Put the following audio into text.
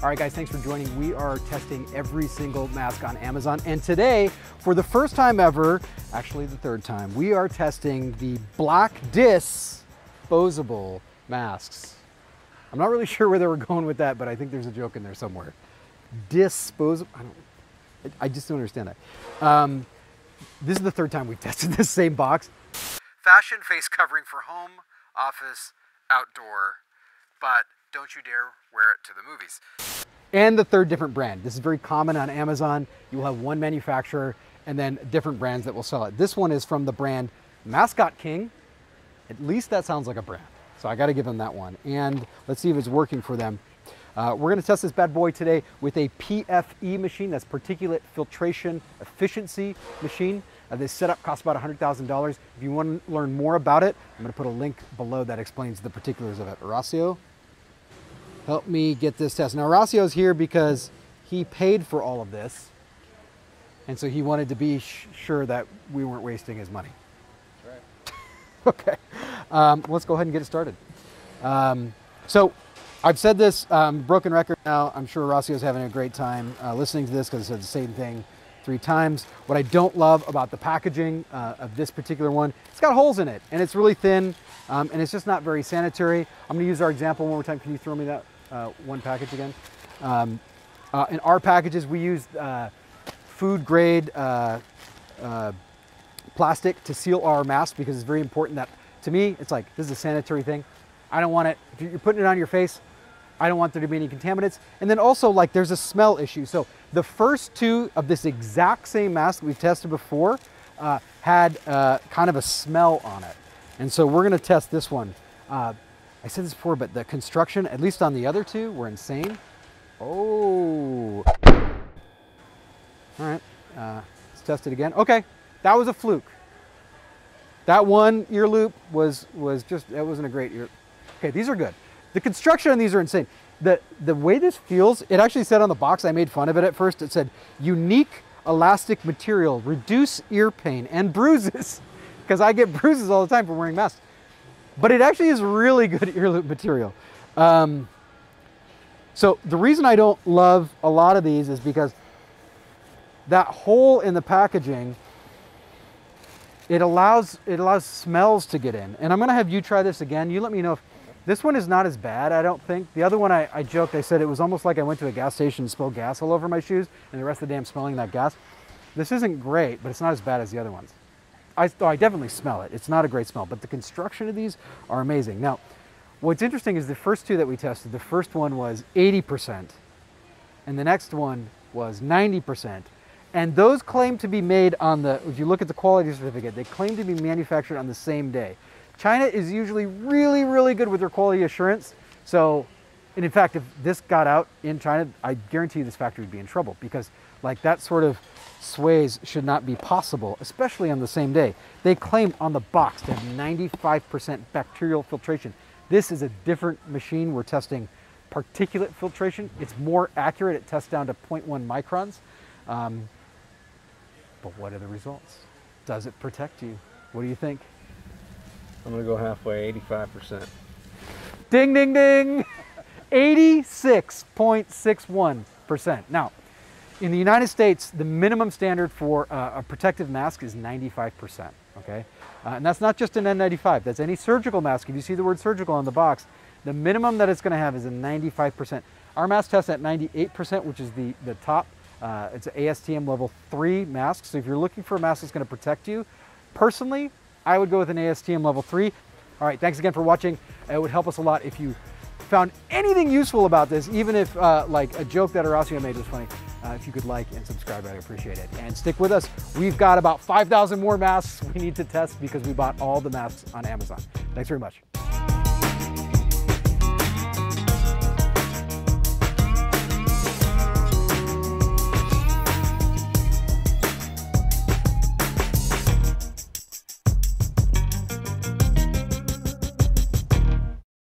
All right guys, thanks for joining. We are testing every single mask on Amazon. And today, for the first time ever, actually the third time, we are testing the Block Disposable masks. I'm not really sure where they were going with that, but I think there's a joke in there somewhere. Disposable, I just don't understand that. This is the third time we've tested this same box. Fashion face covering for home, office, outdoor, but don't you dare wear it to the movies. And the third different brand. This is very common on Amazon. You will have one manufacturer and then different brands that will sell it. This one is from the brand Mascot King. At least that sounds like a brand. So I got to give them that one. And let's see if it's working for them. We're going to test this bad boy today with a PFE machine. That's Particulate Filtration Efficiency Machine. This setup costs about $100,000. If you want to learn more about it, I'm going to put a link below that explains the particulars of it. Horacio, help me get this test. Now, Horacio's here because he paid for all of this. And so he wanted to be sure that we weren't wasting his money. That's right. Okay. Let's go ahead and get it started. So I've said this, broken record now. I'm sure Horacio's having a great time listening to this because it said the same thing three times. What I don't love about the packaging of this particular one, it's got holes in it and it's really thin and it's just not very sanitary. I'm going to use our example one more time. Can you throw me that one package again? In our packages, we use food grade plastic to seal our masks because it's very important that, to me, it's like, this is a sanitary thing. I don't want it. If you're putting it on your face, I don't want there to be any contaminants. And then also, like, there's a smell issue. So the first two of this exact same mask that we've tested before had kind of a smell on it. And so we're going to test this one. I said this before, but the construction, at least on the other two, were insane. Oh. All right. Let's test it again. Okay. That was a fluke. That one ear loop was just, that wasn't a great ear. Okay, these are good. The construction on these are insane. The way this feels, it actually said on the box, I made fun of it at first, it said, unique elastic material, reduce ear pain and bruises. Because I get bruises all the time from wearing masks. But it actually is really good ear loop material. So the reason I don't love a lot of these is because that hole in the packaging, it allows smells to get in. And I'm gonna have you try this again. You let me know if, this one is not as bad, I don't think. The other one, I joked, I said it was almost like I went to a gas station and spilled gas all over my shoes and the rest of the day I'm smelling that gas. This isn't great, but it's not as bad as the other ones. I definitely smell it. It's not a great smell, but the construction of these are amazing. Now, what's interesting is the first two that we tested, the first one was 80% and the next one was 90%. And those claim to be made on the, if you look at the quality certificate, they claim to be manufactured on the same day. China is usually really, really good with their quality assurance. So, and in fact, if this got out in China, I guarantee you this factory would be in trouble because like that sort of sways should not be possible, especially on the same day. They claim on the box to have 95% bacterial filtration. This is a different machine. We're testing particulate filtration. It's more accurate. It tests down to 0.1 microns. But what are the results? Does it protect you? What do you think? I'm gonna go halfway, 85%. Ding, ding, ding! 86.61%. Now, in the United States, the minimum standard for a protective mask is 95%, okay? And that's not just an N95, that's any surgical mask. If you see the word surgical on the box, the minimum that it's gonna have is a 95%. Our mask tests at 98%, which is the top. It's an ASTM level 3 mask. So if you're looking for a mask that's going to protect you, personally, I would go with an ASTM level 3. All right, thanks again for watching. It would help us a lot if you found anything useful about this, even if like a joke that Horacio made was funny. If you could like and subscribe, I'd appreciate it. And stick with us. We've got about 5,000 more masks we need to test because we bought all the masks on Amazon. Thanks very much.